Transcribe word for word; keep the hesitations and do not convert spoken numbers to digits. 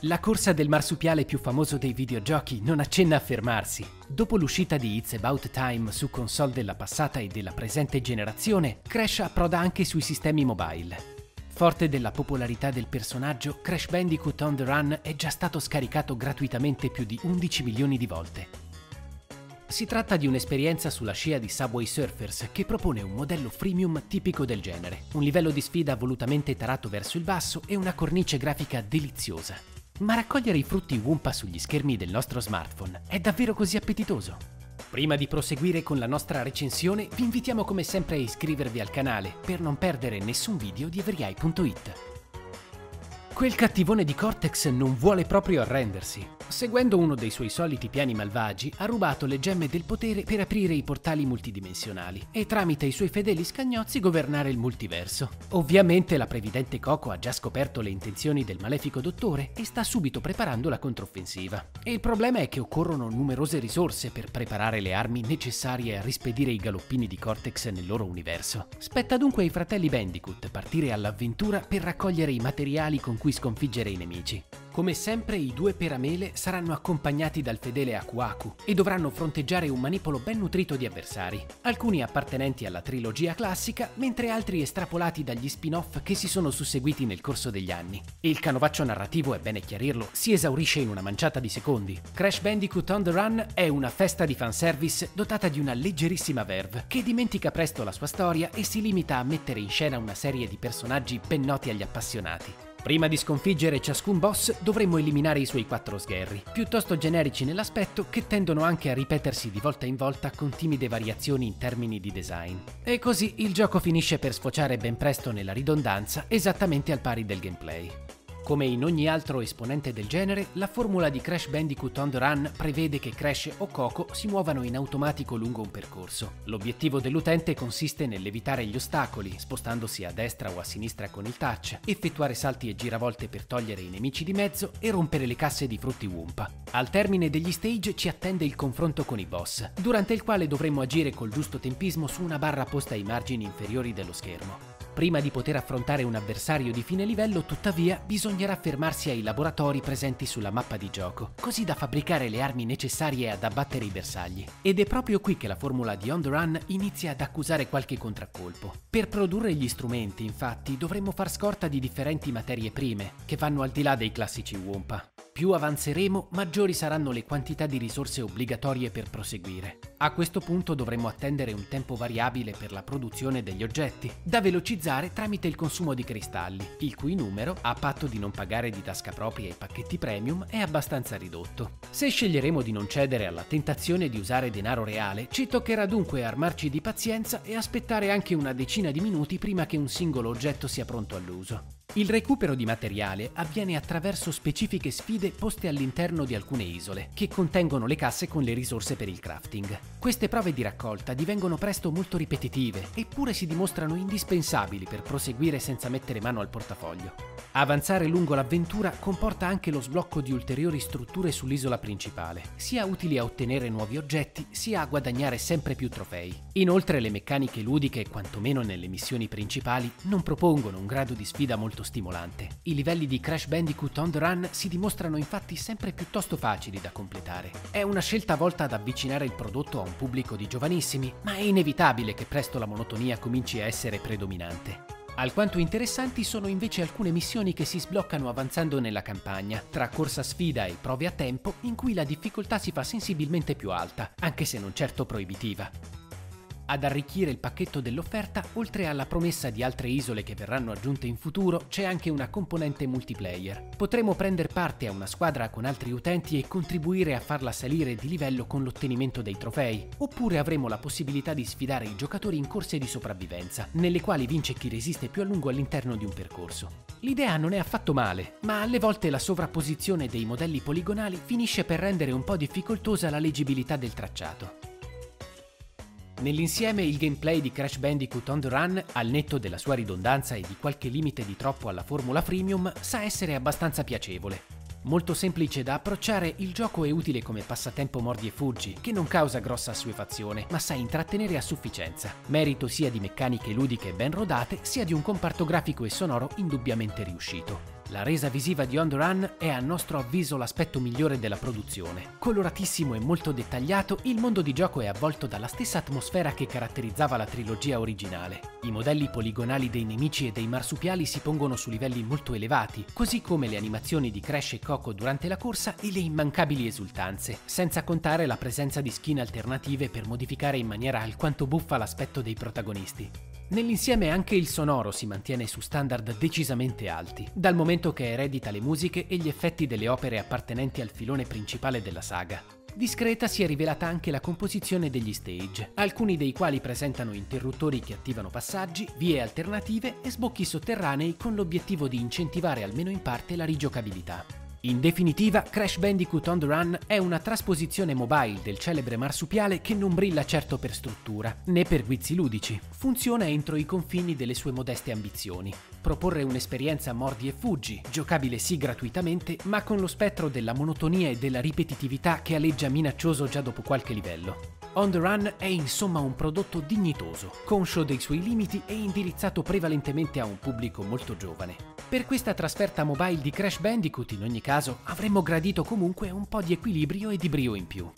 La corsa del marsupiale più famoso dei videogiochi non accenna a fermarsi. Dopo l'uscita di It's About Time su console della passata e della presente generazione, Crash approda anche sui sistemi mobile. Forte della popolarità del personaggio, Crash Bandicoot on the Run è già stato scaricato gratuitamente più di undici milioni di volte. Si tratta di un'esperienza sulla scia di Subway Surfers che propone un modello freemium tipico del genere, un livello di sfida volutamente tarato verso il basso e una cornice grafica deliziosa. Ma raccogliere i frutti Wumpa sugli schermi del nostro smartphone è davvero così appetitoso? Prima di proseguire con la nostra recensione, vi invitiamo come sempre a iscrivervi al canale per non perdere nessun video di Everyeye punto it. Quel cattivone di Cortex non vuole proprio arrendersi. Seguendo uno dei suoi soliti piani malvagi, ha rubato le gemme del potere per aprire i portali multidimensionali e tramite i suoi fedeli scagnozzi governare il multiverso. Ovviamente la previdente Coco ha già scoperto le intenzioni del malefico dottore e sta subito preparando la controffensiva. E il problema è che occorrono numerose risorse per preparare le armi necessarie a rispedire i galoppini di Cortex nel loro universo. Spetta dunque ai fratelli Bandicoot partire all'avventura per raccogliere i materiali con cui sconfiggere i nemici. Come sempre i due peramele saranno accompagnati dal fedele Aku Aku e dovranno fronteggiare un manipolo ben nutrito di avversari, alcuni appartenenti alla trilogia classica, mentre altri estrapolati dagli spin-off che si sono susseguiti nel corso degli anni. Il canovaccio narrativo, è bene chiarirlo, si esaurisce in una manciata di secondi. Crash Bandicoot on the Run è una festa di fanservice dotata di una leggerissima verve, che dimentica presto la sua storia e si limita a mettere in scena una serie di personaggi ben noti agli appassionati. Prima di sconfiggere ciascun boss dovremo eliminare i suoi quattro sgherri, piuttosto generici nell'aspetto che tendono anche a ripetersi di volta in volta con timide variazioni in termini di design. E così il gioco finisce per sfociare ben presto nella ridondanza, esattamente al pari del gameplay. Come in ogni altro esponente del genere, la formula di Crash Bandicoot on the Run prevede che Crash o Coco si muovano in automatico lungo un percorso. L'obiettivo dell'utente consiste nell'evitare gli ostacoli, spostandosi a destra o a sinistra con il touch, effettuare salti e giravolte per togliere i nemici di mezzo e rompere le casse di frutti Wumpa. Al termine degli stage ci attende il confronto con i boss, durante il quale dovremo agire col giusto tempismo su una barra posta ai margini inferiori dello schermo. Prima di poter affrontare un avversario di fine livello, tuttavia, bisognerà fermarsi ai laboratori presenti sulla mappa di gioco, così da fabbricare le armi necessarie ad abbattere i bersagli. Ed è proprio qui che la formula di On the Run inizia ad accusare qualche contraccolpo. Per produrre gli strumenti, infatti, dovremo far scorta di differenti materie prime, che vanno al di là dei classici Wumpa. Più avanzeremo, maggiori saranno le quantità di risorse obbligatorie per proseguire. A questo punto dovremo attendere un tempo variabile per la produzione degli oggetti, da velocizzare tramite il consumo di cristalli, il cui numero, a patto di non pagare di tasca propria i pacchetti premium, è abbastanza ridotto. Se sceglieremo di non cedere alla tentazione di usare denaro reale, ci toccherà dunque armarci di pazienza e aspettare anche una decina di minuti prima che un singolo oggetto sia pronto all'uso. Il recupero di materiale avviene attraverso specifiche sfide poste all'interno di alcune isole, che contengono le casse con le risorse per il crafting. Queste prove di raccolta divengono presto molto ripetitive, eppure si dimostrano indispensabili per proseguire senza mettere mano al portafoglio. Avanzare lungo l'avventura comporta anche lo sblocco di ulteriori strutture sull'isola principale, sia utili a ottenere nuovi oggetti, sia a guadagnare sempre più trofei. Inoltre le meccaniche ludiche, quantomeno nelle missioni principali, non propongono un grado di sfida molto stimolante. I livelli di Crash Bandicoot on the Run si dimostrano infatti sempre piuttosto facili da completare. È una scelta volta ad avvicinare il prodotto a un pubblico di giovanissimi, ma è inevitabile che presto la monotonia cominci a essere predominante. Alquanto interessanti sono invece alcune missioni che si sbloccano avanzando nella campagna, tra corsa sfida e prove a tempo, in cui la difficoltà si fa sensibilmente più alta, anche se non certo proibitiva. Ad arricchire il pacchetto dell'offerta, oltre alla promessa di altre isole che verranno aggiunte in futuro, c'è anche una componente multiplayer. Potremo prendere parte a una squadra con altri utenti e contribuire a farla salire di livello con l'ottenimento dei trofei, oppure avremo la possibilità di sfidare i giocatori in corse di sopravvivenza, nelle quali vince chi resiste più a lungo all'interno di un percorso. L'idea non è affatto male, ma alle volte la sovrapposizione dei modelli poligonali finisce per rendere un po' difficoltosa la leggibilità del tracciato. Nell'insieme il gameplay di Crash Bandicoot on the Run, al netto della sua ridondanza e di qualche limite di troppo alla formula freemium, sa essere abbastanza piacevole. Molto semplice da approcciare, il gioco è utile come passatempo mordi e fuggi, che non causa grossa assuefazione, ma sa intrattenere a sufficienza, merito sia di meccaniche ludiche ben rodate, sia di un comparto grafico e sonoro indubbiamente riuscito. La resa visiva di On The Run è a nostro avviso l'aspetto migliore della produzione. Coloratissimo e molto dettagliato, il mondo di gioco è avvolto dalla stessa atmosfera che caratterizzava la trilogia originale. I modelli poligonali dei nemici e dei marsupiali si pongono su livelli molto elevati, così come le animazioni di Crash e Coco durante la corsa e le immancabili esultanze, senza contare la presenza di skin alternative per modificare in maniera alquanto buffa l'aspetto dei protagonisti. Nell'insieme anche il sonoro si mantiene su standard decisamente alti, dal momento che eredita le musiche e gli effetti delle opere appartenenti al filone principale della saga. Discreta si è rivelata anche la composizione degli stage, alcuni dei quali presentano interruttori che attivano passaggi, vie alternative e sbocchi sotterranei con l'obiettivo di incentivare almeno in parte la rigiocabilità. In definitiva, Crash Bandicoot On The Run è una trasposizione mobile del celebre marsupiale che non brilla certo per struttura, né per guizzi ludici. Funziona entro i confini delle sue modeste ambizioni. Proporre un'esperienza mordi e fuggi, giocabile sì gratuitamente, ma con lo spettro della monotonia e della ripetitività che aleggia minaccioso già dopo qualche livello. On The Run è insomma un prodotto dignitoso, conscio dei suoi limiti e indirizzato prevalentemente a un pubblico molto giovane. Per questa trasferta mobile di Crash Bandicoot, in ogni caso, avremmo gradito comunque un po' di equilibrio e di brio in più.